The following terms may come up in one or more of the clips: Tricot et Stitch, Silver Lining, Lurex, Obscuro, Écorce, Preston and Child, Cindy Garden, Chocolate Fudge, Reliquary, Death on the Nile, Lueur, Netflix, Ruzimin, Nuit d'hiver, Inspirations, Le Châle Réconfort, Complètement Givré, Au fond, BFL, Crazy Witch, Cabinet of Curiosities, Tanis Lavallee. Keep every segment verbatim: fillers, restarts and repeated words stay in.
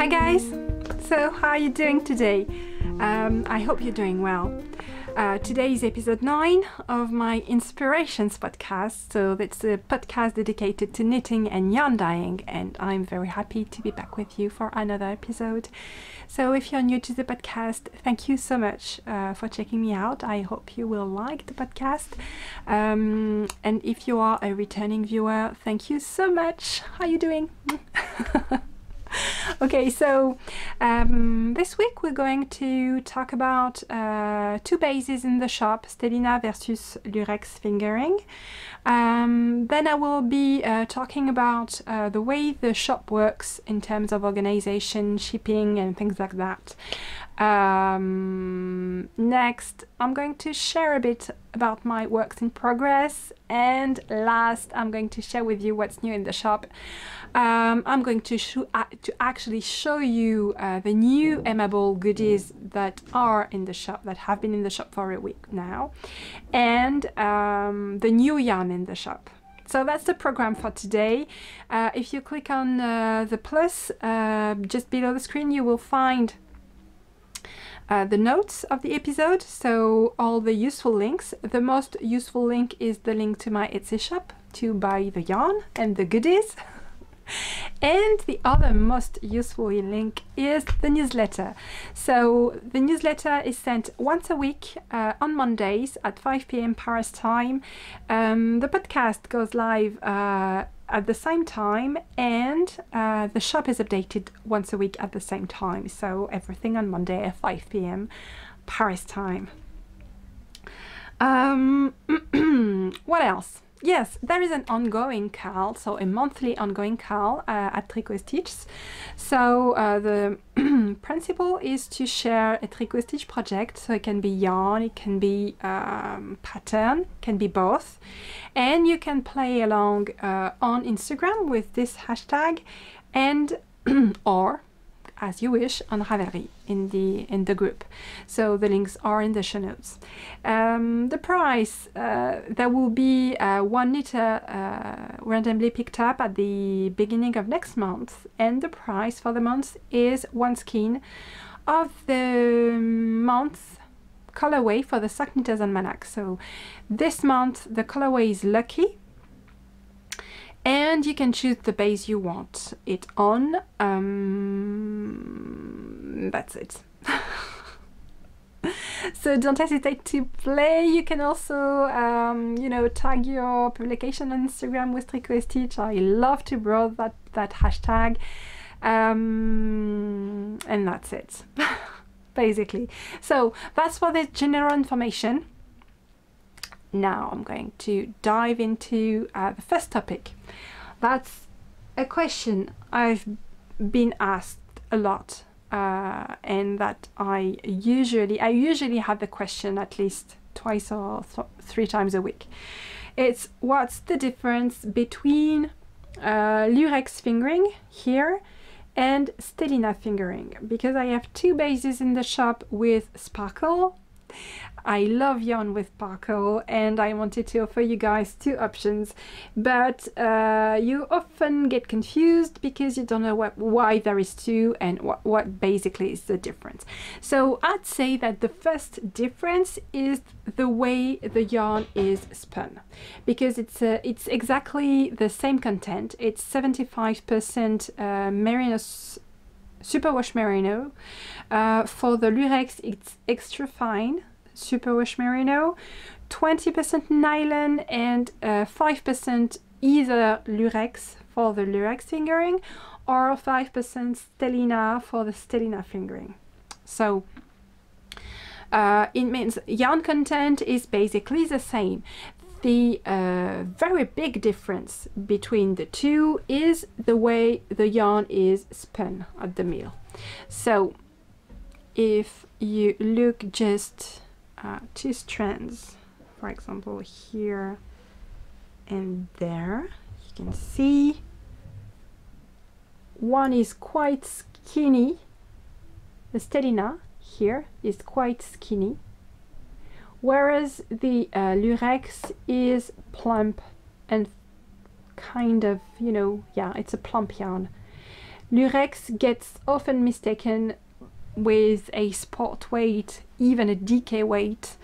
Hi guys! So how are you doing today? Um, I hope you're doing well. Uh, today is episode nine of my Inspirations podcast, so that's a podcast dedicated to knitting and yarn dyeing, and I'm very happy to be back with you for another episode. So if you're new to the podcast, thank you so much uh, for checking me out. I hope you will like the podcast, um, and if you are a returning viewer, thank you so much. How are you doing? Okay, so um, this week we're going to talk about uh, two bases in the shop, Stellina versus Lurex fingering. Um, then I will be uh, talking about uh, the way the shop works in terms of organization, shipping and things like that. Um, next, I'm going to share a bit about my works in progress, and last, I'm going to share with you what's new in the shop. Um, I'm going to, sh uh, to actually show you uh, the new Emma Ball goodies that are in the shop, that have been in the shop for a week now, and um, the new yarn in the shop. So that's the program for today. Uh, if you click on uh, the plus uh, just below the screen, you will find Uh, the notes of the episode, so all the useful links. The most useful link is the link to my Etsy shop to buy the yarn and the goodies. And the other most useful link is the newsletter. So the newsletter is sent once a week uh, on Mondays at five p m Paris time. Um, the podcast goes live uh, at the same time, and uh, the shop is updated once a week at the same time. So everything on Monday at five p m Paris time. Um, what else? Yes, there is an ongoing call, so a monthly ongoing call uh, at Tricot et Stitch. So uh, the principle is to share a Tricot et Stitch project, so it can be yarn, it can be um, pattern, can be both. And you can play along uh, on Instagram with this hashtag, and or as you wish on Ravelry in the in the group. So the links are in the show notes. Um, the price, uh, there will be uh, one knitter uh, randomly picked up at the beginning of next month, and the price for the month is one skein of the month colorway for the Sock Knitters Almanac. So this month the colorway is Lucky, and you can choose the base you want it on. Um, that's it. So don't hesitate to play. You can also, um, you know, tag your publication on Instagram with Tricot et Stitch. I love to browse that, that hashtag. Um, and that's it, basically. So that's for the general information. Now I'm going to dive into uh, the first topic. That's a question I've been asked a lot, uh, and that I usually I usually have the question at least twice or th three times a week. It's what's the difference between uh, Lurex fingering here and Stellina fingering, because I have two bases in the shop with sparkle. I love yarn with sparkle, and I wanted to offer you guys two options, but uh, you often get confused because you don't know what, why there is two and what, what basically is the difference. So I'd say that the first difference is the way the yarn is spun, because it's uh, it's exactly the same content. It's seventy-five percent uh, merino, superwash merino. Uh, for the Lurex it's extra fine superwash merino, twenty percent nylon, and five percent uh, either Lurex for the Lurex fingering or five percent Stellina for the Stellina fingering. So uh, it means yarn content is basically the same. The uh, very big difference between the two is the way the yarn is spun at the mill. So if you look just uh, two strands, for example, here and there, you can see one is quite skinny. The Stellina here is quite skinny, whereas the uh, Lurex is plump and kind of, you know, yeah, it's a plump yarn. Lurex gets often mistaken with a spot weight, even a D K weight,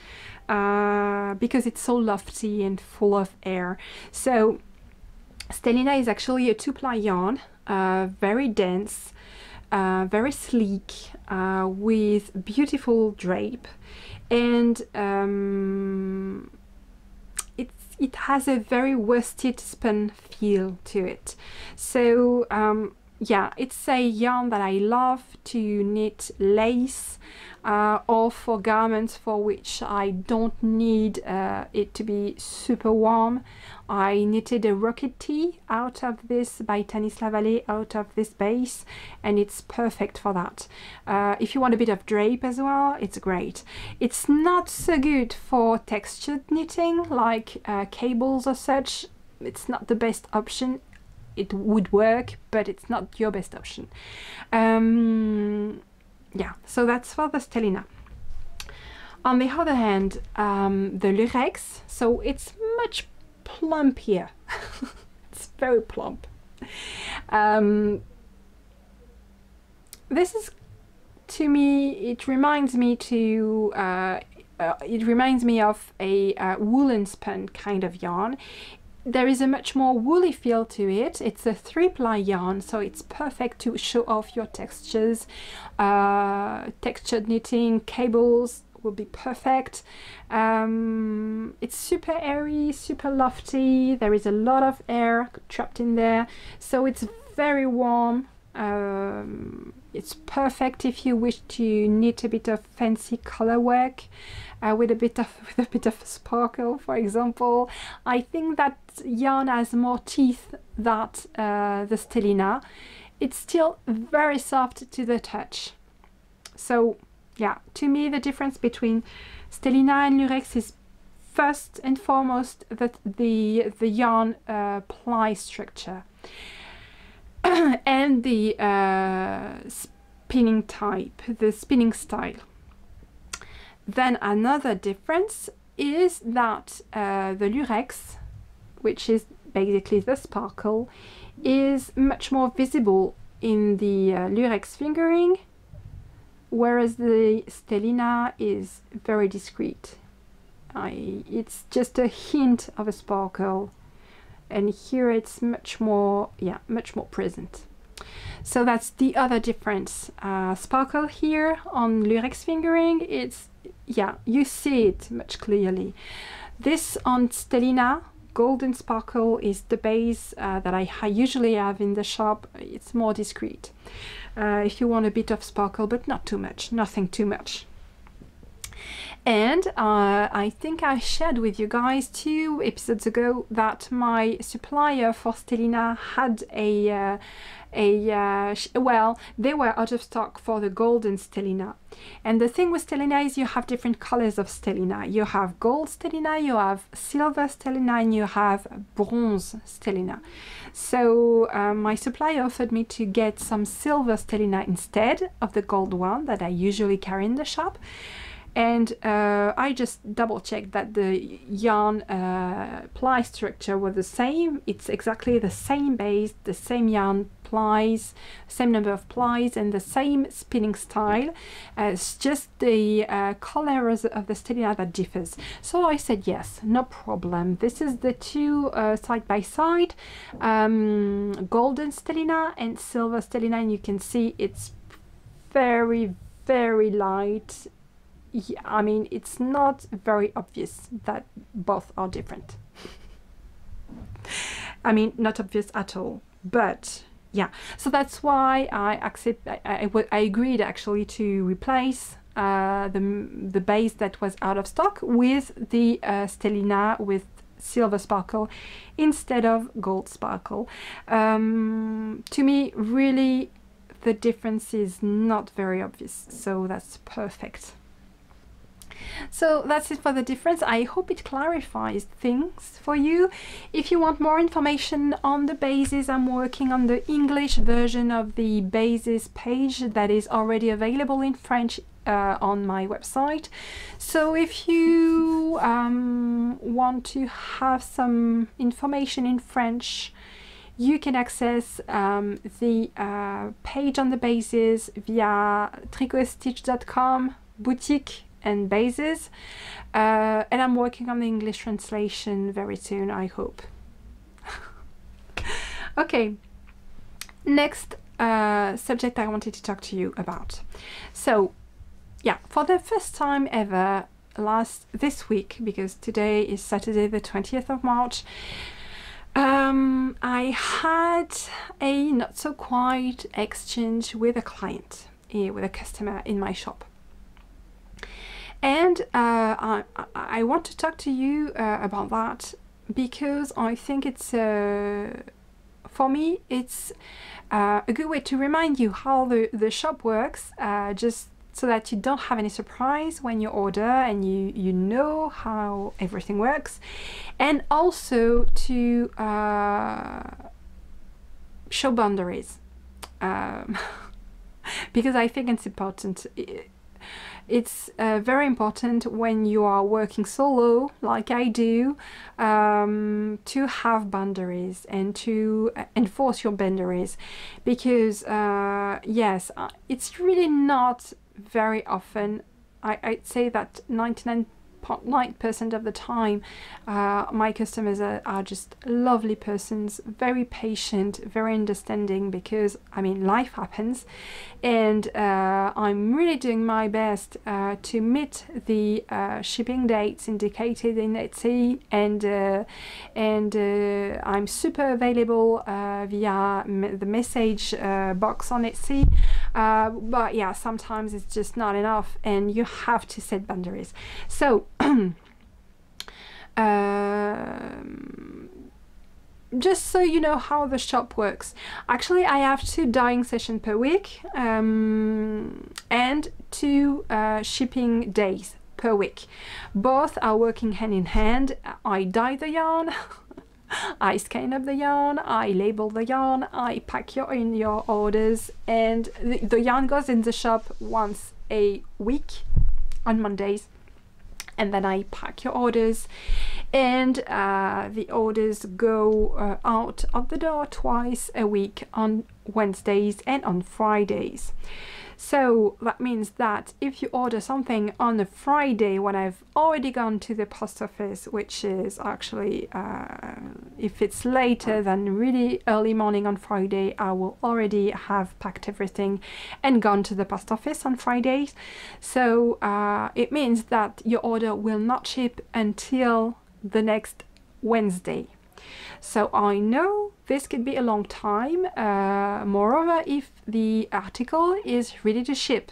uh, because it's so lofty and full of air. So Stellina is actually a two-ply yarn, uh, very dense, uh, very sleek, uh, with beautiful drape, and um, it's, it has a very worsted spun feel to it. So um, yeah, it's a yarn that I love to knit lace uh, or for garments for which I don't need uh, it to be super warm. I knitted a rocket tee out of this by Tanis Lavallee, out of this base, and it's perfect for that. Uh, if you want a bit of drape as well, it's great. It's not so good for textured knitting like uh, cables or such. It's not the best option. It would work, but it's not your best option. Um, yeah, so that's for the Stellina. On the other hand, um, the Lurex, so it's much plumpier. It's very plump. Um, this is, to me, it reminds me to... Uh, uh, it reminds me of a uh, woolen spun kind of yarn. There is a much more woolly feel to it. It's a three-ply yarn, so it's perfect to show off your textures. Uh, textured knitting, cables will be perfect. Um, it's super airy, super lofty. There is a lot of air trapped in there, so it's very warm. Um, it's perfect if you wish to knit a bit of fancy color work uh, with a bit of with a bit of sparkle, for example. I think that yarn has more teeth than uh, the Stellina. It's still very soft to the touch. So yeah, to me the difference between Stellina and Lurex is first and foremost that the the yarn uh, ply structure. And the uh, spinning type, the spinning style. Then another difference is that uh, the Lurex, which is basically the sparkle, is much more visible in the uh, Lurex fingering, whereas the Stellina is very discreet. I, it's just a hint of a sparkle. And here it's much more, yeah, much more present. So that's the other difference. Uh, sparkle here on Lurex fingering, it's, yeah, you see it much clearly. This on Stellina, golden sparkle is the base uh, that I, I usually have in the shop. It's more discreet. Uh, if you want a bit of sparkle, but not too much, nothing too much. And uh, I think I shared with you guys two episodes ago that my supplier for Stellina had a, uh, a uh, sh well, they were out of stock for the golden Stellina. And the thing with Stellina is you have different colors of Stellina. You have gold Stellina, you have silver Stellina, and you have bronze Stellina. So uh, my supplier offered me to get some silver Stellina instead of the gold one that I usually carry in the shop. And uh, I just double checked that the yarn uh, ply structure was the same. It's exactly the same base, the same yarn plies, same number of plies, and the same spinning style. Uh, it's just the uh, color of the Stellina that differs. So I said yes, no problem. This is the two uh, side by side, um, golden Stellina and silver Stellina, and you can see it's very, very light. Yeah, I mean, it's not very obvious that both are different. I mean, not obvious at all, but yeah. So that's why I accept. I, I, I agreed actually to replace uh, the the base that was out of stock with the uh, Stellina with silver sparkle instead of gold sparkle. Um, to me, really, the difference is not very obvious. So that's perfect. So that's it for the difference. I hope it clarifies things for you. If you want more information on the bases, I'm working on the English version of the bases page that is already available in French uh, on my website. So if you um, want to have some information in French, you can access um, the uh, page on the bases via tricot et stitch dot com, boutique and bases, uh, and I'm working on the English translation very soon, I hope. Okay, next uh, subject I wanted to talk to you about. So yeah, for the first time ever last this week, because today is Saturday the twentieth of March, um, I had a not so quiet exchange with a client, uh, with a customer in my shop. And uh, I, I want to talk to you uh, about that, because I think it's, uh, for me, it's uh, a good way to remind you how the, the shop works, uh, just so that you don't have any surprise when you order and you, you know how everything works. And also to uh, show boundaries, um, because I think it's important. It, It's uh, very important when you are working solo, like I do, um, to have boundaries and to enforce your boundaries, because uh, yes, it's really not very often. I, I'd say that ninety-nine point nine percent of the time, uh, my customers are, are just lovely persons, very patient, very understanding, because I mean, life happens, and uh, I'm really doing my best uh, to meet the uh, shipping dates indicated in Etsy, and uh, and uh, I'm super available uh, via me the message uh, box on Etsy, uh, but yeah, sometimes it's just not enough, and you have to set boundaries. So um, just so you know how the shop works. Actually, I have two dyeing sessions per week, um, and two uh, shipping days per week. Both are working hand in hand. I dye the yarn, I scan up the yarn, I label the yarn, I pack your, in your orders, and the, the yarn goes in the shop once a week on Mondays. And then I pack your orders, and uh, the orders go uh, out of the door twice a week, on Wednesdays and on Fridays. So that means that if you order something on a Friday when I've already gone to the post office, which is actually, uh, if it's later than really early morning on Friday, I will already have packed everything and gone to the post office on Fridays. So uh, it means that your order will not ship until the next Wednesday. So I know this could be a long time. Uh, moreover, if the article is ready to ship,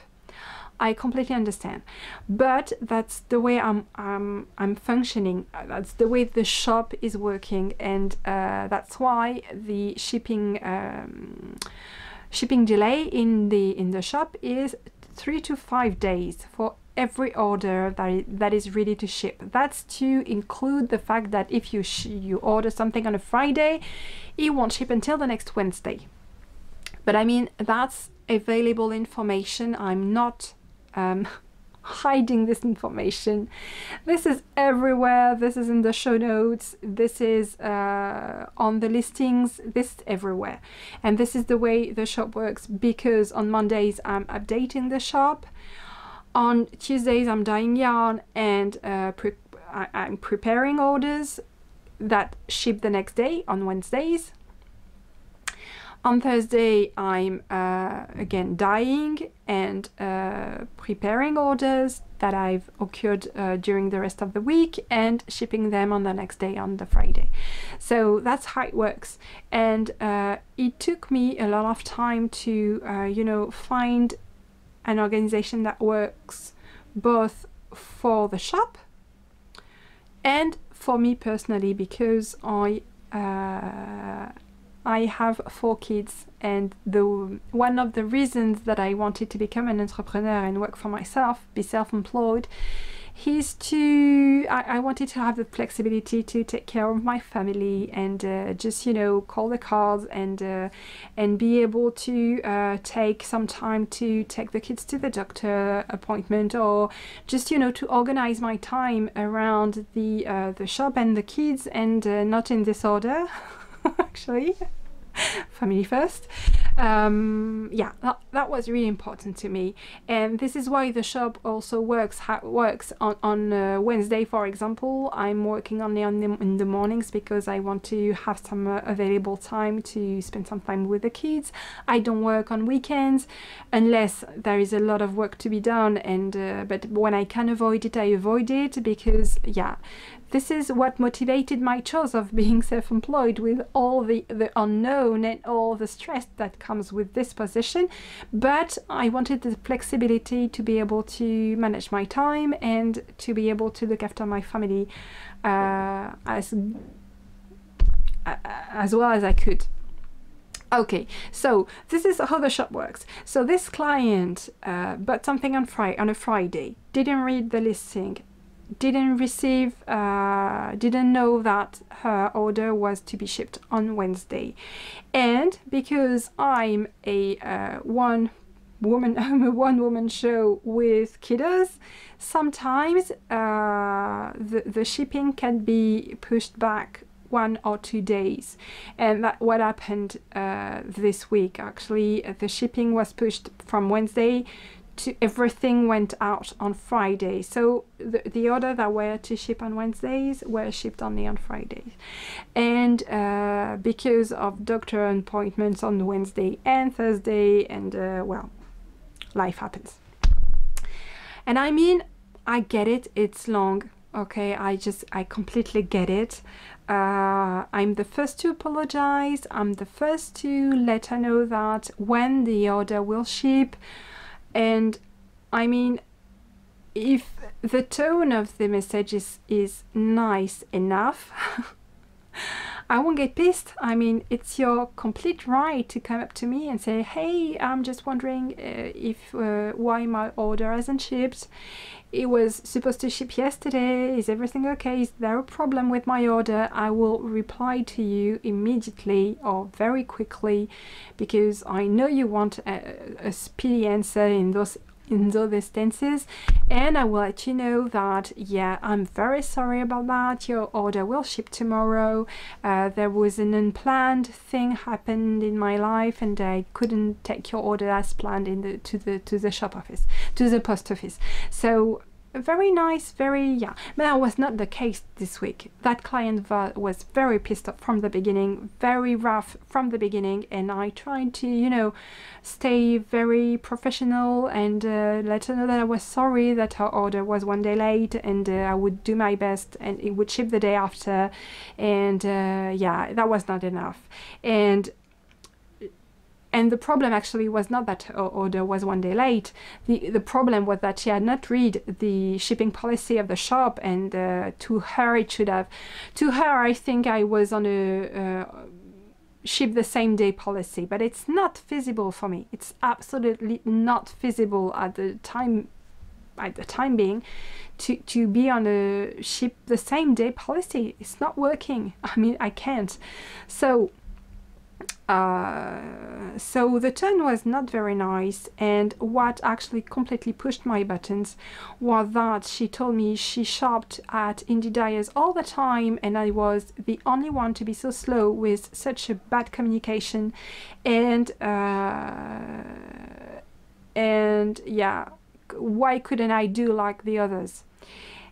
I completely understand. But that's the way I'm, I'm, I'm functioning. That's the way the shop is working, and uh, that's why the shipping um, shipping delay in the in the shop is three to five days for every order that that is ready to ship. That's to include the fact that if you sh you order something on a Friday, it won't ship until the next Wednesday. But I mean, that's available information. I'm not um, hiding this information. This is everywhere. This is in the show notes. This is uh, on the listings. This is everywhere. And this is the way the shop works, because on Mondays I'm updating the shop. On Tuesdays, I'm dyeing yarn and uh, pre I I'm preparing orders that ship the next day on Wednesdays. On Thursday, I'm uh, again dyeing and uh, preparing orders that I've occurred uh, during the rest of the week, and shipping them on the next day, on the Friday. So that's how it works. And uh, it took me a lot of time to, uh, you know, find an organization that works both for the shop and for me personally, because I uh, I have four kids, and the one of the reasons that I wanted to become an entrepreneur and work for myself, be self-employed, is to I, I wanted to have the flexibility to take care of my family, and uh, just, you know, call the cards, and uh, and be able to uh, take some time to take the kids to the doctor appointment, or just, you know, to organize my time around the uh, the shop and the kids, and uh, not in this order actually family first. Um, yeah, that, that was really important to me, and this is why the shop also works ha works on, on uh, Wednesday, for example. I'm working only on the, in the mornings, because I want to have some uh, available time to spend some time with the kids. I don't work on weekends unless there is a lot of work to be done, and uh, but when I can avoid it, I avoid it, because yeah, this is what motivated my choice of being self-employed, with all the, the unknown and all the stress that comes with this position. But I wanted the flexibility to be able to manage my time and to be able to look after my family uh, as, as well as I could. Okay, so this is how the shop works. So this client uh, bought something on, fri on a Friday, didn't read the listing, didn't receive, uh, didn't know that her order was to be shipped on Wednesday. And because I'm a uh, one woman, I'm a one woman show with kiddos, sometimes uh, the, the shipping can be pushed back one or two days. And that what happened uh, this week, actually. The shipping was pushed from Wednesday to everything went out on Friday, so the, the order that were to ship on Wednesdays were shipped only on Fridays, and uh, because of doctor appointments on Wednesday and Thursday, and uh, well, life happens. And I mean, I get it, it's long, okay, I just, I completely get it. Uh, I'm the first to apologize, I'm the first to let her know that when the order will ship. And I mean, if the tone of the message is, is nice enough, I won't get pissed. I mean, it's your complete right to come up to me and say, hey, I'm just wondering uh, if uh, why my order hasn't shipped. It was supposed to ship yesterday. Is everything okay? Is there a problem with my order? I will reply to you immediately or very quickly, because I know you want a, a speedy answer in those in those instances, and I will let you know that, yeah, I'm very sorry about that, your order will ship tomorrow. Uh, there was an unplanned thing happened in my life, and I couldn't take your order as planned in the to the to the shop office, to the post office. So very nice, very, yeah, but that was not the case this week. That client was very pissed off from the beginning, very rough from the beginning, and I tried to, you know, stay very professional and uh, let her know that I was sorry that her order was one day late, and uh, I would do my best, and it would ship the day after. And uh, yeah, that was not enough. And And the problem actually was not that her order was one day late. The, the problem was that she had not read the shipping policy of the shop, and uh, to her it should have. To her, I think I was on a uh, ship the same day policy, but it's not feasible for me. It's absolutely not feasible at the time, at the time being, to to be on a ship the same day policy. It's not working. I mean, I can't. So. Uh, so the tone was not very nice, and what actually completely pushed my buttons was that she told me she shopped at indie dyers all the time, and I was the only one to be so slow with such a bad communication, and uh, and yeah, why couldn't I do like the others?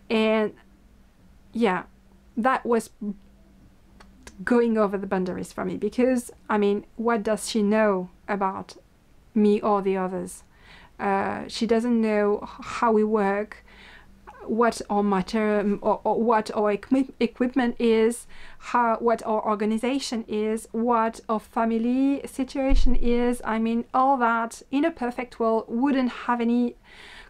And yeah, that was going over the boundaries for me, because I mean, what does she know about me or the others? Uh, she doesn't know how we work, what our matter or, or what our equi equipment is, how what our organization is, what our family situation is. I mean, all that in a perfect world wouldn't have any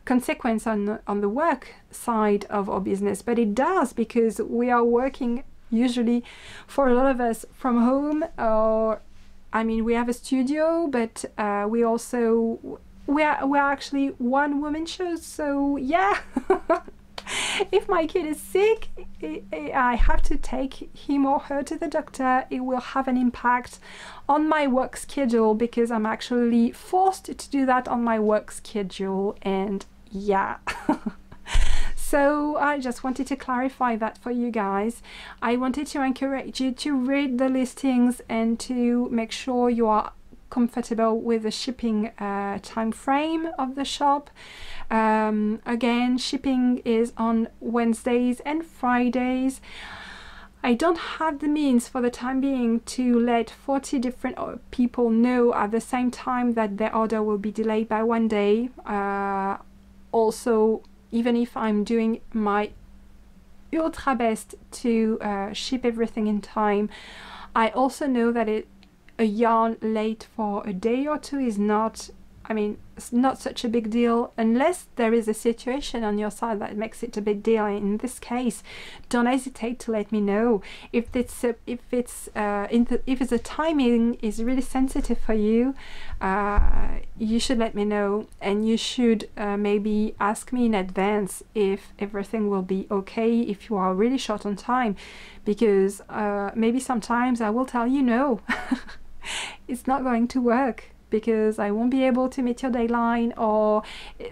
consequence on on the work side of our business, but it does, because we are working usually for a lot of us from home, or I mean, we have a studio, but uh, we also we are we are actually one woman shows. So yeah, if my kid is sick, it, it, I have to take him or her to the doctor. It will have an impact on my work schedule, because I'm actually forced to do that on my work schedule, and yeah. So I just wanted to clarify that for you guys. I wanted to encourage you to read the listings and to make sure you are comfortable with the shipping uh, time frame of the shop. Um, again, shipping is on Wednesdays and Fridays. I don't have the means for the time being to let forty different people know at the same time that their order will be delayed by one day. Uh, also, even if I'm doing my ultra best to uh, ship everything in time, I also know that it, a yarn late for a day or two is not, I mean, it's not such a big deal, unless there is a situation on your side that makes it a big deal. In this case, don't hesitate to let me know. If it's a, if it's uh, in the, if the timing is really sensitive for you, uh, you should let me know, and you should uh, maybe ask me in advance if everything will be okay if you are really short on time, because uh, maybe sometimes I will tell you no, it's not going to work, because I won't be able to meet your deadline, or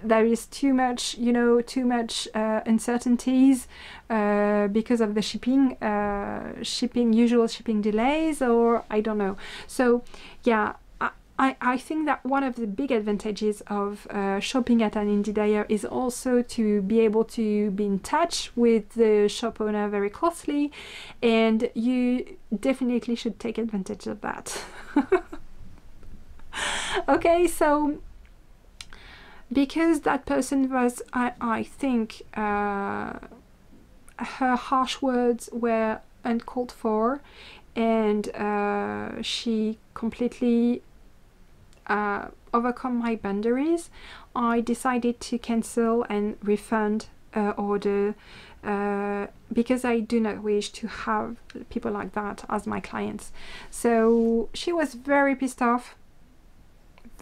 there is too much, you know, too much uh, uncertainties uh, because of the shipping, uh, shipping, usual shipping delays, or I don't know. So yeah, I, I, I think that one of the big advantages of uh, shopping at an indie dyer is also to be able to be in touch with the shop owner very closely, and you definitely should take advantage of that. Okay, so because that person was, I, I think uh, her harsh words were uncalled for, and uh, she completely uh, overcome my boundaries, I decided to cancel and refund her order, uh, because I do not wish to have people like that as my clients. So she was very pissed off.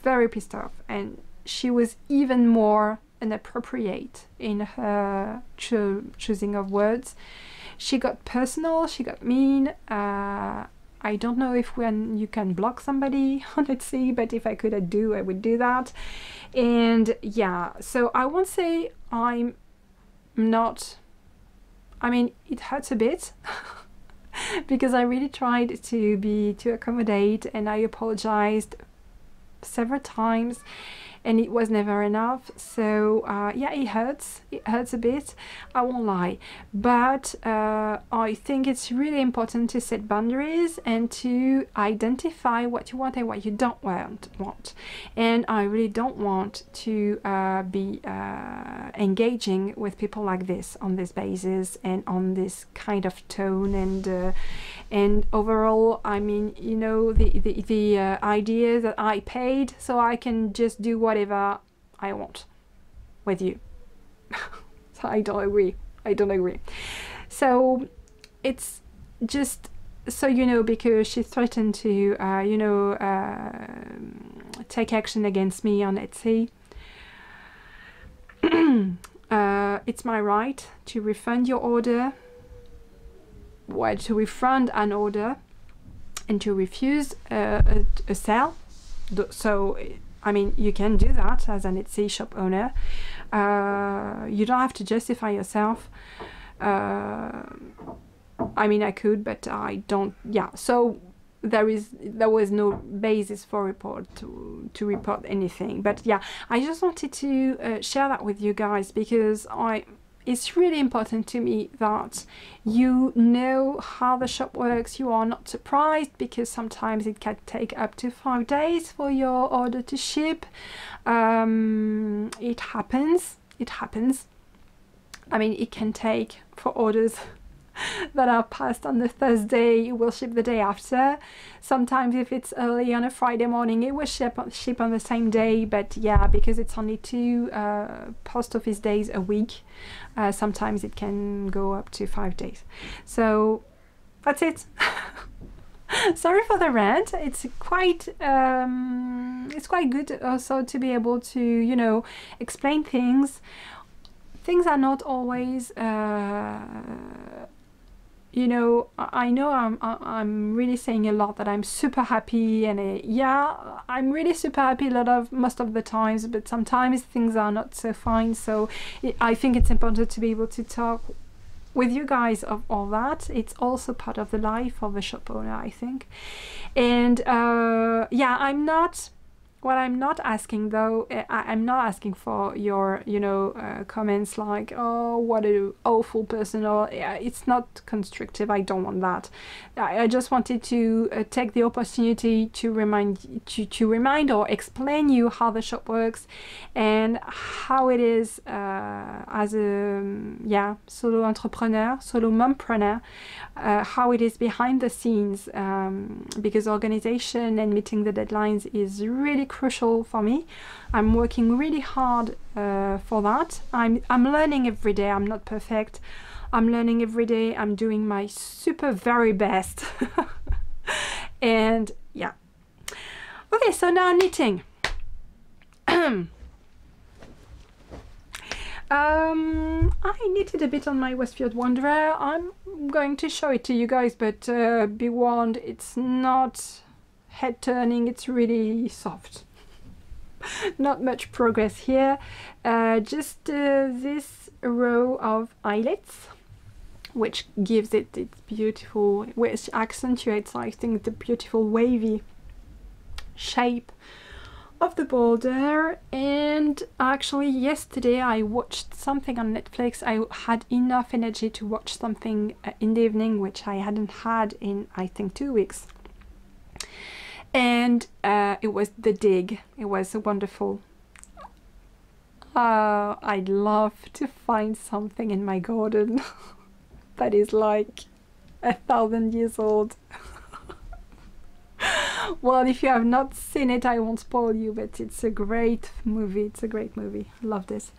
Very pissed off, and she was even more inappropriate in her cho choosing of words. She got personal, she got mean. uh, I don't know if when you can block somebody on Etsy, but if I could I do I would do that. And yeah, so I won't say I'm not, I mean, it hurts a bit because I really tried to be to accommodate, and I apologized several times, and it was never enough. So uh, yeah, it hurts, it hurts a bit, I won't lie, but uh, I think it's really important to set boundaries and to identify what you want and what you don't want. And I really don't want to uh, be uh, engaging with people like this on this basis and on this kind of tone, and uh, and overall, I mean, you know, the the, the uh, idea that I paid so I can just do whatever I want with you. So I don't agree, I don't agree. So it's just so you know, because she threatened to uh, you know uh, take action against me on Etsy. Uh, it's my right to refund your order, well, to refund an order and to refuse uh, a, a sale. So, I mean, you can do that as an Etsy shop owner. Uh, you don't have to justify yourself. Uh, I mean, I could, but I don't. Yeah, so there is there was no basis for report to, to report anything. But yeah, I just wanted to uh, share that with you guys, because I. It's really important to me that you know how the shop works. You are not surprised, because sometimes it can take up to five days for your order to ship. Um, it happens, it happens. I mean, it can take for orders that are passed on the Thursday, it will ship the day after. Sometimes if it's early on a Friday morning, it will ship on, ship on the same day. But yeah, because it's only two uh, post office days a week, uh, sometimes it can go up to five days. So that's it. Sorry for the rant. It's quite um, it's quite good also to be able to, you know, explain things. Things are not always... Uh, you know, I know I'm, I'm really saying a lot that I'm super happy, and uh, yeah, I'm really super happy a lot of most of the times, but sometimes things are not so fine. So it, I think it's important to be able to talk with you guys of all that. It's also part of the life of a shop owner, I think. And uh, yeah, I'm not... What I'm not asking though, I, I'm not asking for your, you know, uh, comments like, oh, what an awful person, or yeah, it's not constructive, I don't want that. I, I just wanted to uh, take the opportunity to remind, to, to remind or explain you how the shop works and how it is uh, as a, yeah, solo entrepreneur, solo mompreneur, uh, how it is behind the scenes, um, because organization and meeting the deadlines is really crucial for me. I'm working really hard uh, for that. I'm, I'm learning every day. I'm not perfect. I'm learning every day. I'm doing my super very best. And yeah. Okay, so now knitting. um, I knitted a bit on my Westfield Wanderer. I'm going to show it to you guys, but uh, be warned, it's not head turning, it's really soft. Not much progress here, uh, just uh, this row of eyelets, which gives it its beautiful, which accentuates, I think, the beautiful wavy shape of the border. And actually yesterday I watched something on Netflix. I had enough energy to watch something uh, in the evening, which I hadn't had in, I think, two weeks. And uh, it was The Dig. It was wonderful. Uh, I'd love to find something in my garden that is like a thousand years old. Well, if you have not seen it, I won't spoil you, but it's a great movie. It's a great movie. I love this.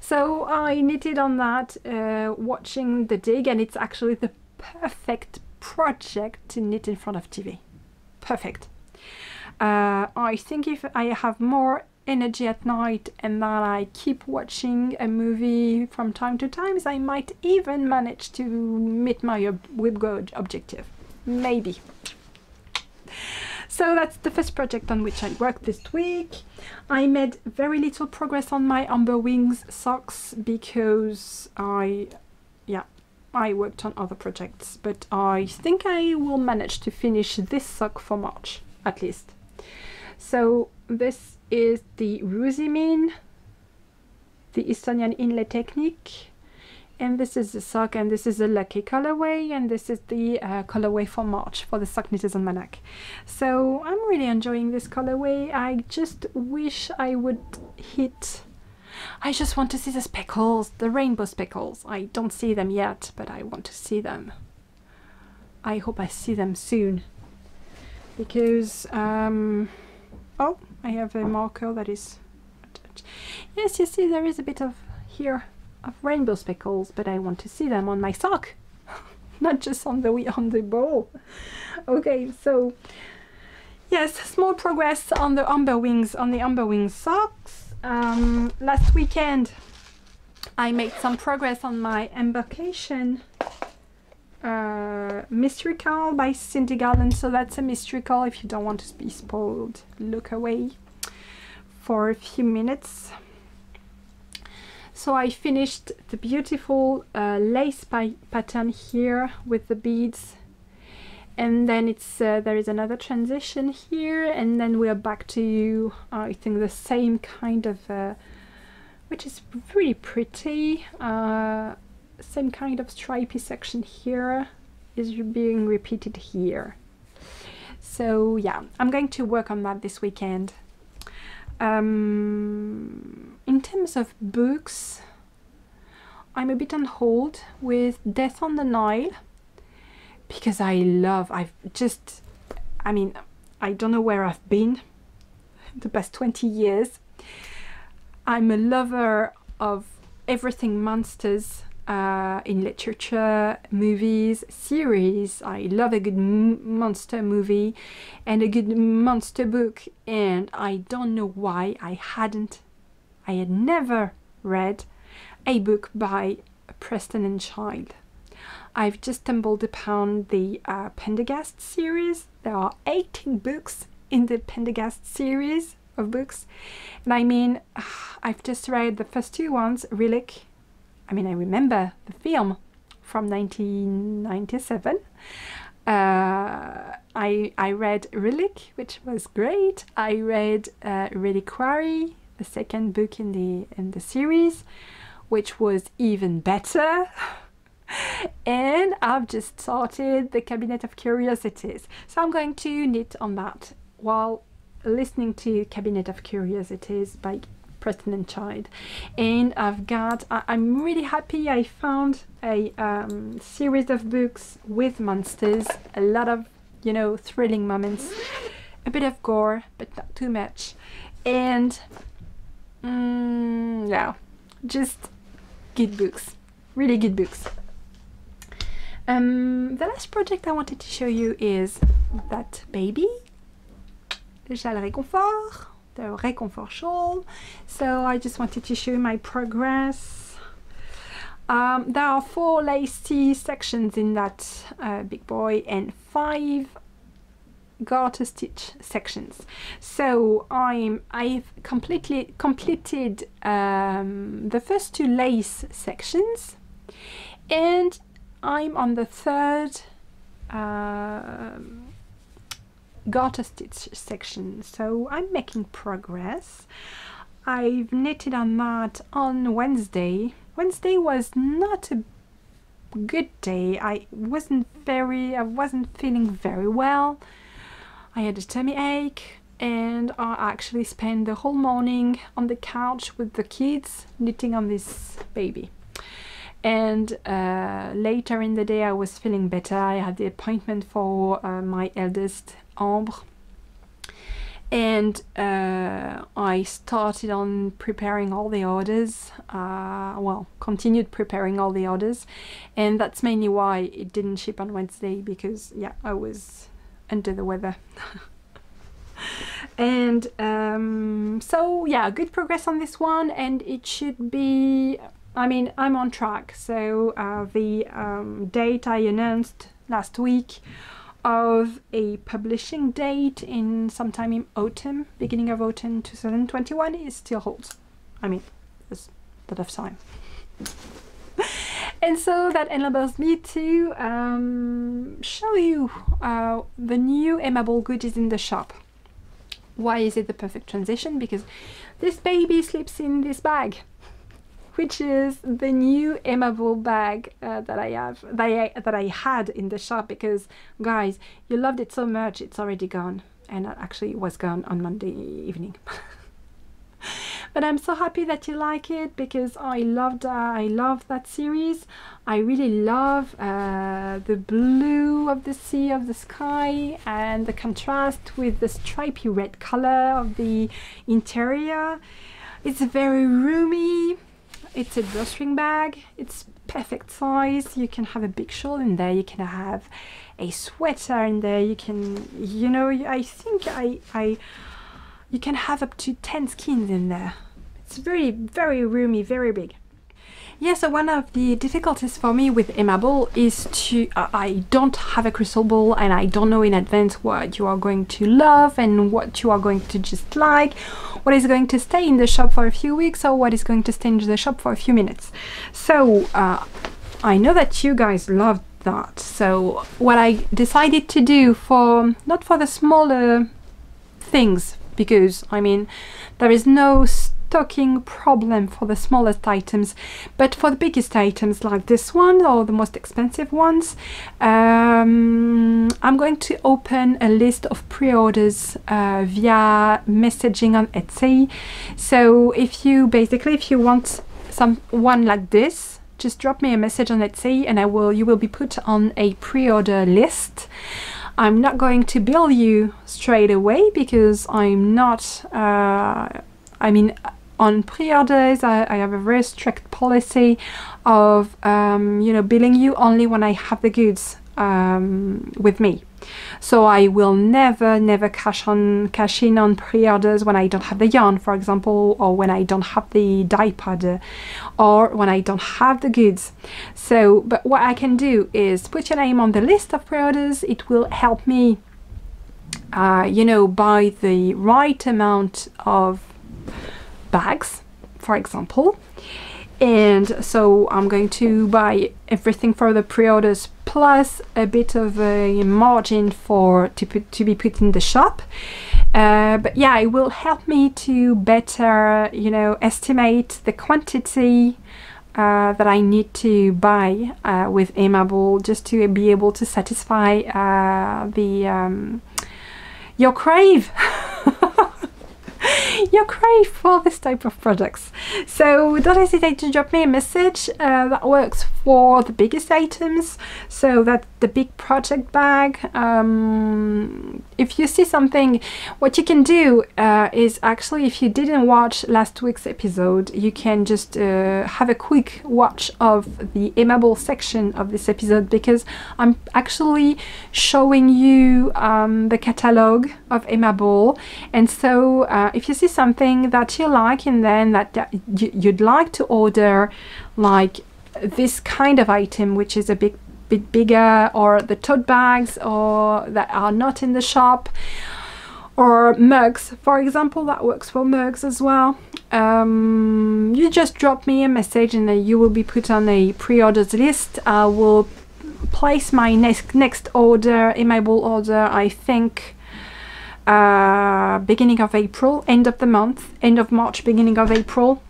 So I knitted on that, uh, watching The Dig, and it's actually the perfect project to knit in front of T V. Perfect. Uh, I think if I have more energy at night and that I keep watching a movie from time to time, I might even manage to meet my ob web goal objective. Maybe. So that's the first project on which I worked this week. I made very little progress on my Amberwings socks because I, yeah, I worked on other projects, but I think I will manage to finish this sock for March, at least. So this is the Ruzimin, the Estonian inlay technique, and this is the sock, and this is the Lucky colorway, and this is the uh, colorway for March for the Sock Knitters on Manac. So I'm really enjoying this colorway. I just wish I would hit... I just want to see the speckles, the rainbow speckles. I don't see them yet, but I want to see them. I hope I see them soon. Because, um, oh, I have a marker that is attached. Yes, you see there is a bit of here of rainbow speckles, but I want to see them on my sock, not just on the on the ball. Okay, so yes, small progress on the Amberwings on the Amberwings socks. Um, last weekend, I made some progress on my embarkation. Uh, mystery call by Cindy Garden. So that's a mystery call. If you don't want to be spoiled, look away for a few minutes. So I finished the beautiful uh, lace pattern here with the beads, and then it's uh, there is another transition here, and then we are back to uh, I think the same kind of uh, which is really pretty. Uh, same kind of stripy section here is being repeated here. So yeah, I'm going to work on that this weekend. Um, in terms of books, I'm a bit on hold with Death on the Nile because I love, I've just, I mean, I don't know where I've been the past twenty years. I'm a lover of everything monsters. Uh, in literature, movies, series. I love a good m monster movie and a good monster book, and I don't know why I hadn't, I had never read a book by Preston and Child. I've just stumbled upon the uh, Pendergast series. There are eighteen books in the Pendergast series of books, and I mean, I've just read the first two ones, Relic. I mean, I remember the film from nineteen ninety-seven. Uh, I, I read Relic, which was great. I read uh, Reliquary, the second book in the, in the series, which was even better. And I've just started the Cabinet of Curiosities. So I'm going to knit on that while listening to Cabinet of Curiosities by Preston and Child. And I've got, I, I'm really happy I found a um, series of books with monsters, a lot of, you know, thrilling moments, a bit of gore, but not too much. And mm, yeah, just good books, really good books. Um, the last project I wanted to show you is that baby, Le Châle Réconfort. The Réconfort shawl. So I just wanted to show my progress. Um, there are four lacy sections in that uh, big boy and five garter stitch sections. So I'm I've completely completed um, the first two lace sections, and I'm on the third uh, garter stitch section, so I'm making progress. I've knitted on that on Wednesday. Wednesday was not a good day. I wasn't very, I wasn't feeling very well. I had a tummy ache, and I actually spent the whole morning on the couch with the kids knitting on this baby. And uh, later in the day I was feeling better. I had the appointment for uh, my eldest Amber, and uh, I started on preparing all the orders, uh, well, continued preparing all the orders, and that's mainly why it didn't ship on Wednesday, because yeah, I was under the weather. And um, so yeah, good progress on this one, and it should be, I mean, I'm on track. So uh, the um, date I announced last week of a publishing date in sometime in autumn, beginning of autumn two thousand twenty-one, is still holds. I mean, there's a lot of time. And so that enables me to um, show you uh, the new Amberwings goodies in the shop. Why is it the perfect transition? Because this baby sleeps in this bag, which is the new Emma Ball bag uh, that I have, that I, that I had in the shop, because guys, you loved it so much, it's already gone, and actually it was gone on Monday evening. But I'm so happy that you like it, because I loved, uh, I love that series. I really love uh, the blue of the sea, of the sky, and the contrast with the stripy red color of the interior. It's very roomy. It's a drawstring bag, it's perfect size, you can have a big shawl in there, you can have a sweater in there, you can, you know, I think I, I, you can have up to ten skeins in there. It's very, very roomy, very big. Yeah, so one of the difficulties for me with Aimable is to, uh, I don't have a crystal ball, and I don't know in advance what you are going to love and what you are going to just like, what is going to stay in the shop for a few weeks or what is going to stay in the shop for a few minutes. So uh, I know that you guys love that. So what I decided to do for, not for the smaller things, because I mean, there is no stocking problem for the smallest items, but for the biggest items like this one or the most expensive ones, um, I'm going to open a list of pre-orders uh, via messaging on Etsy. So if you basically if you want some one like this, just drop me a message on Etsy, and I will you will be put on a pre-order list. I'm not going to bill you straight away, because I'm not uh, I mean, on pre-orders, I, I have a very strict policy of, um, you know, billing you only when I have the goods um, with me. So I will never, never cash on cash in on pre-orders when I don't have the yarn, for example, or when I don't have the dye powder, or when I don't have the goods. So, but what I can do is put your name on the list of pre-orders. It will help me, uh, you know, buy the right amount of bags, for example. And so I'm going to buy everything for the pre-orders plus a bit of a margin for to, put, to be put in the shop. Uh, but yeah, it will help me to better, you know, estimate the quantity uh, that I need to buy uh, with Aimable, just to be able to satisfy uh, the um, your crave. Your crave for this type of products. So don't hesitate to drop me a message. Uh, that works for the biggest items, so that's the big project bag. Um, if you see something, what you can do uh, is actually, if you didn't watch last week's episode, you can just uh, have a quick watch of the Aimable section of this episode, because I'm actually showing you um, the catalogue of Aimable. And so uh, if you see something that you like, and then that, that you'd like to order, like this kind of item which is a bit bit bigger, or the tote bags, or that are not in the shop, or mugs, for example, that works for mugs as well, um, you just drop me a message and then you will be put on a pre-orders list. I will place my next next order, Aimable order, I think uh beginning of April, end of the month, end of March, beginning of April,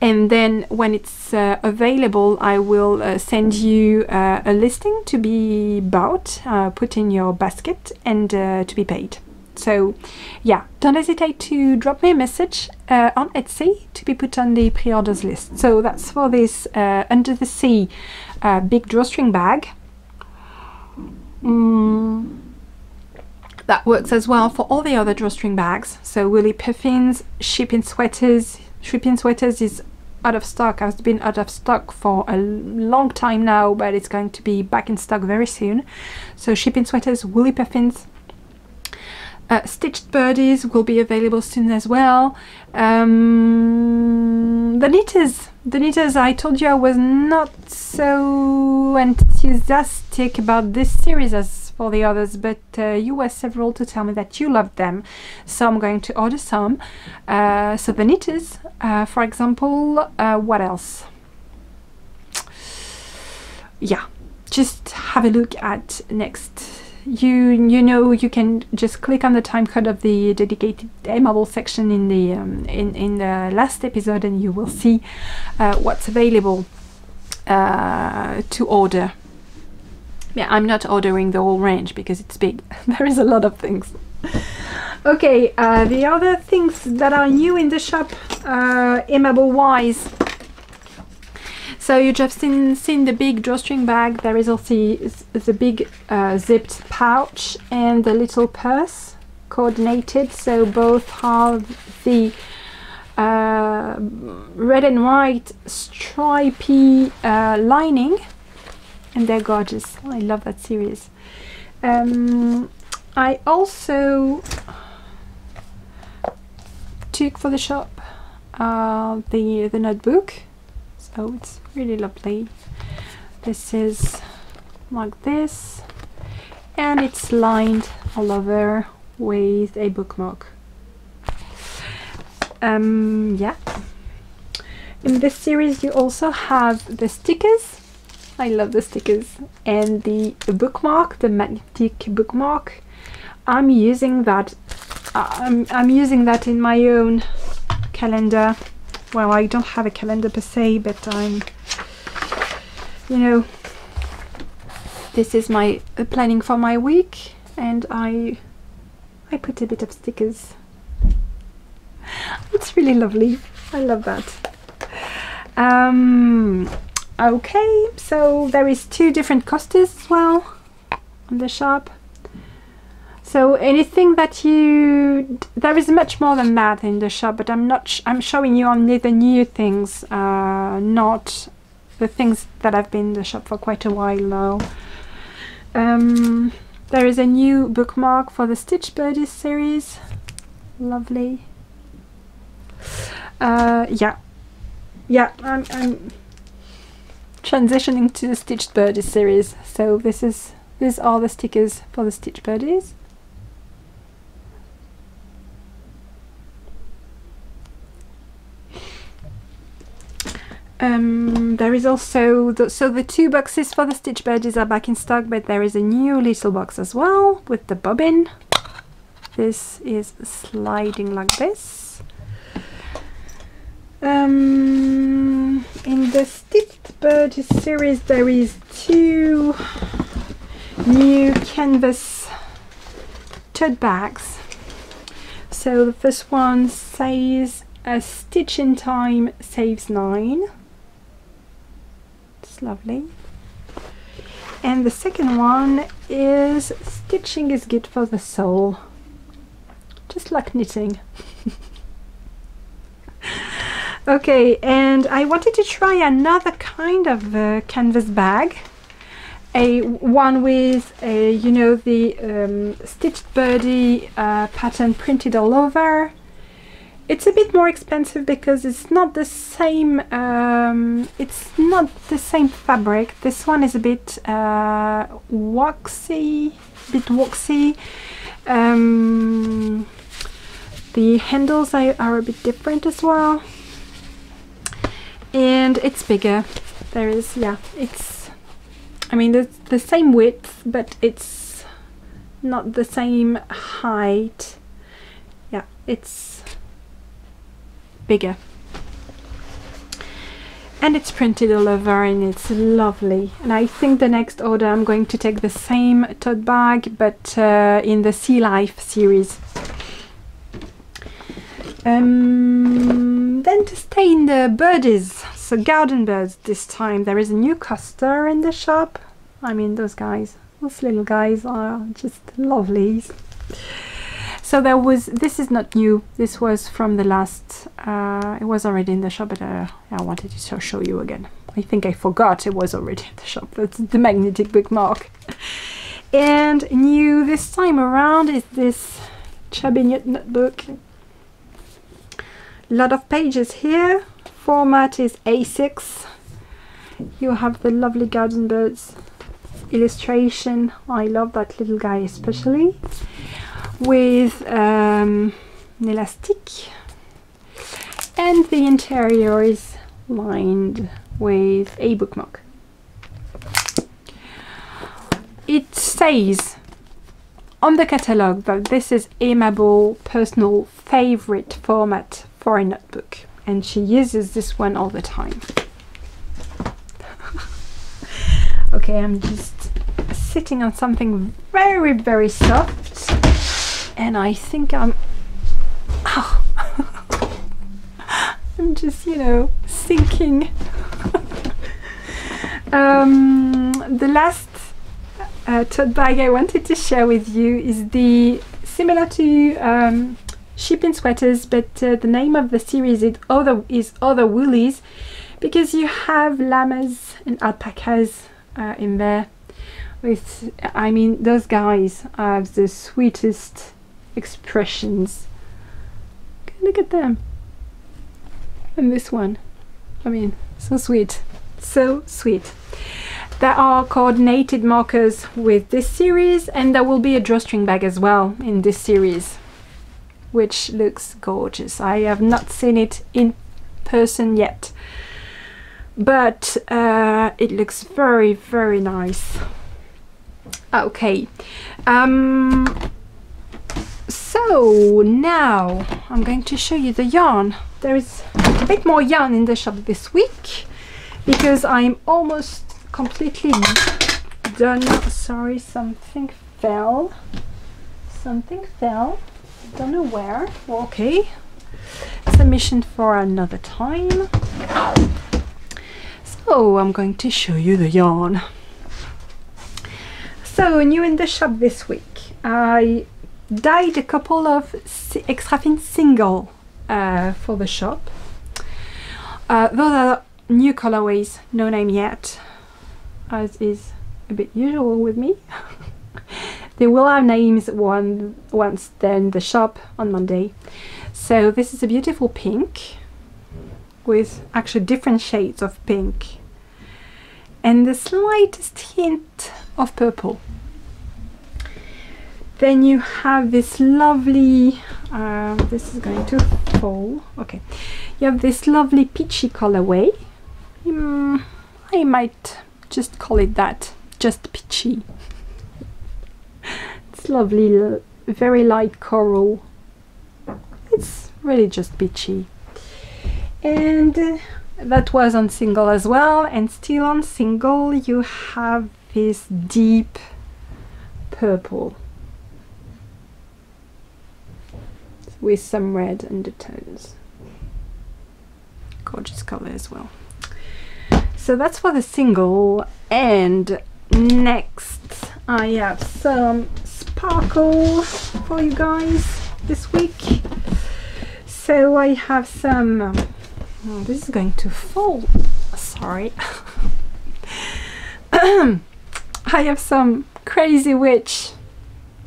and then when it's uh, available, I will uh, send you uh, a listing to be bought, uh, put in your basket, and uh, to be paid. So yeah, don't hesitate to drop me a message uh, on Etsy to be put on the pre-orders list. So that's for this uh, Under the Sea uh, big drawstring bag. mm. That works as well for all the other drawstring bags. So woolly puffins, sheepskin sweaters. Sheepskin sweaters is out of stock. Has been out of stock for a long time now, but it's going to be back in stock very soon. So sheepskin sweaters, woolly puffins, uh, stitched birdies will be available soon as well. Um, the knitters, the knitters. I told you I was not so enthusiastic about this series as for the others, but uh, you were several to tell me that you loved them, so I'm going to order some. Uh, so the knitters, uh, for example. Uh, what else? Yeah, just have a look at next. You you know, you can just click on the time code of the dedicated Aimable section in the um, in in the last episode, and you will see uh, what's available uh, to order. Yeah, I'm not ordering the whole range because it's big. There is a lot of things. Okay, uh, the other things that are new in the shop, uh, Aimable wise. So you've just seen, seen the big drawstring bag. There is also the big uh, zipped pouch and the little purse coordinated. So both have the uh, red and white stripy uh, lining. And they're gorgeous. Oh, I love that series. Um, I also took for the shop uh, the the notebook, so it's really lovely. This is like this, and it's lined all over with a bookmark. Um, yeah. In this series, you also have the stickers. I love the stickers and the bookmark, the magnetic bookmark. I'm using that. I'm I'm using that in my own calendar. Well, I don't have a calendar per se, but I'm, you know, this is my uh, planning for my week, and I I put a bit of stickers. It's really lovely. I love that. Um. Okay, so there is two different coasters as well in the shop. So anything that you, there is much more than that in the shop, but I'm not sh I'm showing you only the new things, uh, not the things that have been in the shop for quite a while now. Um, there is a new bookmark for the Stitch Birdies series. Lovely. Uh, yeah. Yeah, I'm, I'm transitioning to the Stitched Birdies series. So this is these are the stickers for the Stitch Birdies. Um, there is also the, so the two boxes for the Stitch Birdies are back in stock, but there is a new little box as well with the bobbin. This is sliding like this. Um, in the Stitched Birdies series there is two new canvas tote bags. So the first one says "A stitch in time saves nine." It's lovely. And the second one is "Stitching is good for the soul," just like knitting. Okay, and I wanted to try another kind of uh, canvas bag, a one with a you know the um, Stitched Birdie uh, pattern printed all over. It's a bit more expensive because it's not the same. Um, it's not the same fabric. This one is a bit uh, waxy, bit waxy. Um, the handles are, are a bit different as well, and it's bigger. There is, yeah, it's. I mean, it's the same width, but it's not the same height. Yeah, it's bigger, and it's printed all over, and it's lovely. And I think the next order I'm going to take the same tote bag, but uh, in the Sea Life series. Um, then to stay in the birdies, so garden birds this time, there is a new coster in the shop. I mean, those guys, those little guys are just lovely. So there was, this is not new, this was from the last, uh, it was already in the shop, but uh, I wanted to show you again. I think I forgot it was already in the shop. That's the magnetic bookmark. And new this time around is this Cabinet notebook. Lot of pages here, format is A six. You have the lovely garden birds illustration. I love that little guy especially. With um, an elastic, and the interior is lined with a bookmark. It says on the catalogue that this is Aimable personal favourite format for a notebook, and she uses this one all the time. Okay, I'm just sitting on something very very soft. And I think I'm, oh. I'm just, you know, sinking. um, the last uh, tote bag I wanted to share with you is the, similar to um, Sheep in Sweaters, but uh, the name of the series is Other, is Other Woolies, because you have llamas and alpacas uh, in there. With, I mean, those guys have the sweetest expressions. Look at them. And this one, I mean, so sweet, so sweet. There are coordinated markers with this series, and there will be a drawstring bag as well in this series, which looks gorgeous. I have not seen it in person yet, but uh, it looks very very nice. Okay, um, so now I'm going to show you the yarn. There is a bit more yarn in the shop this week because I'm almost completely done. Sorry, something fell. Something fell. Don't know where. Okay, it's a mission for another time. So I'm going to show you the yarn. So new in the shop this week, I dyed a couple of extra thin single uh, for the shop. Uh, those are new colorways, no name yet, as is a bit usual with me. They will have names one, once they're in the shop on Monday. So this is a beautiful pink with actually different shades of pink and the slightest hint of purple. Then you have this lovely, uh, this is going to fall, okay. You have this lovely peachy colorway. Mm, I might just call it that, just peachy. It's lovely, very light coral. It's really just peachy. And uh, that was on single as well, and still on single you have this deep purple with some red undertones. Gorgeous color as well. So that's for the single. And next I have some sparkles for you guys this week. So I have some, oh, this is going to fall, sorry. I have some Crazy Witch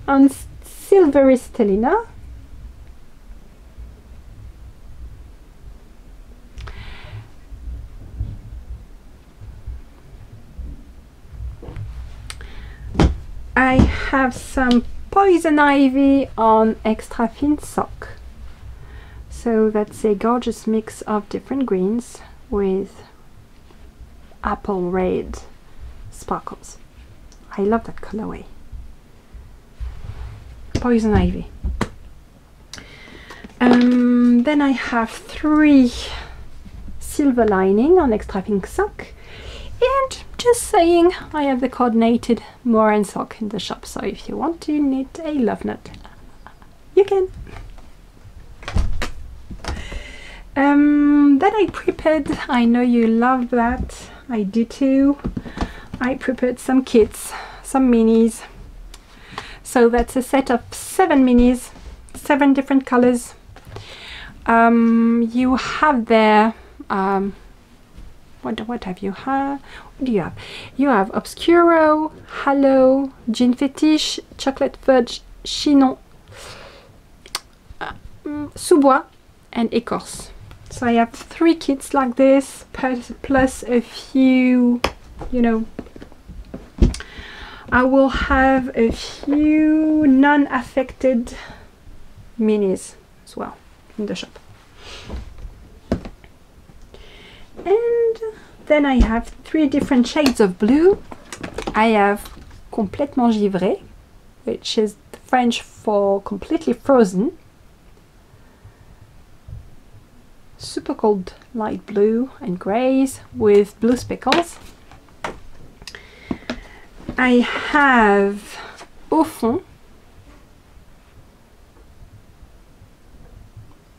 on Silvery Stellina. I have some Poison Ivy on Extra Thin Sock. So that's a gorgeous mix of different greens with apple red sparkles. I love that colorway. Poison Ivy. Um, then I have three Silver Lining on Extra Thin Sock. And just saying, I have the coordinated Mohair sock in the shop, so if you want to knit a love knot, you can. Um, then I prepared, I know you love that, I do too. I prepared some kits, some minis. So that's a set of seven minis, seven different colors. Um, you have there... Um, What, what have you had? What do you have? You have Obscuro, Hallow, Gin Fetish, Chocolate Fudge, Chinon, uh, mm, Sous-Bois and Écorce. So I have three kits like this, plus, plus a few, you know, I will have a few non-affected minis as well in the shop. And then I have three different shades of blue. I have Complètement Givré, which is the French for completely frozen. Super cold light blue and greys with blue speckles. I have Au Fond,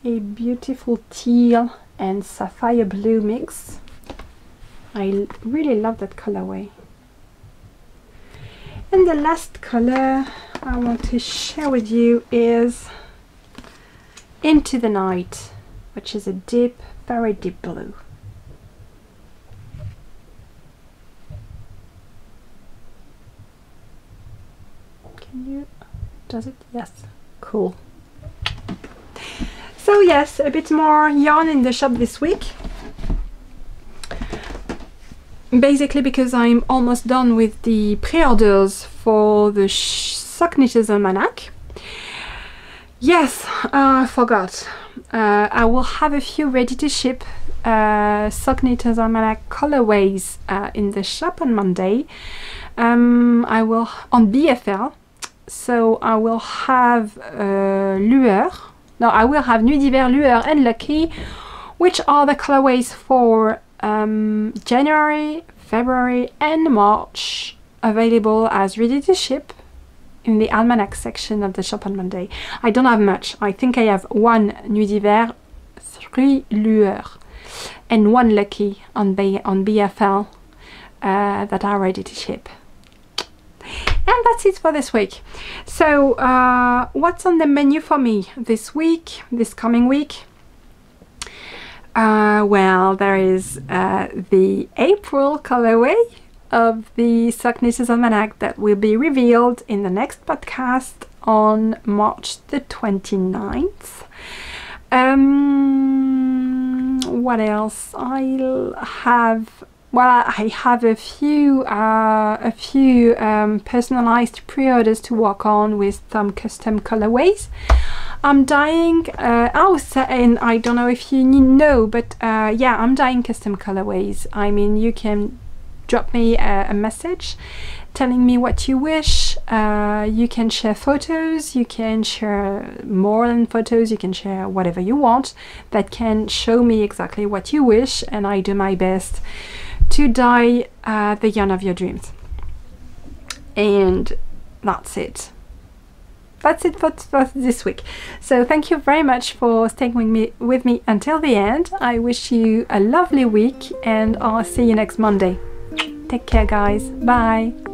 a beautiful teal and sapphire blue mix. I really love that colorway. And the last color I want to share with you is Into the Night, which is a deep, very deep blue. Can you, does it? Yes, cool. So yes, a bit more yarn in the shop this week, basically because I'm almost done with the pre-orders for the Sock Knitters Almanac. Yes, uh, I forgot. Uh, I will have a few ready-to-ship uh, Sock Knitters Almanac colorways uh, in the shop on Monday. Um, I will on B F L, so I will have uh, Lueur. Now I will have Nuit d'hiver, Lueur and Lucky, which are the colorways for um, January, February and March, available as ready to ship in the Almanac section of the shop on Monday. I don't have much. I think I have one Nuit d'hiver, three Lueur and one Lucky on, B on B F L uh, that are ready to ship. And that's it for this week. So uh, what's on the menu for me this week, this coming week? Uh, well, there is uh, the April colorway of the Sucknisses Almanac that will be revealed in the next podcast on March the twenty-ninth. Um, what else? I'll have, well, I have a few, uh, a few um, personalized pre-orders to work on with some custom colorways. I'm dyeing, uh, oh, and I don't know if you know, but uh, yeah, I'm dyeing custom colorways. I mean, you can drop me a, a message telling me what you wish. Uh, you can share photos, you can share more than photos, you can share whatever you want that can show me exactly what you wish, and I do my best to dye uh, the yarn of your dreams. And that's it. That's it for, for this week. So thank you very much for staying with me, with me until the end. I wish you a lovely week, and I'll see you next Monday. Take care, guys. Bye.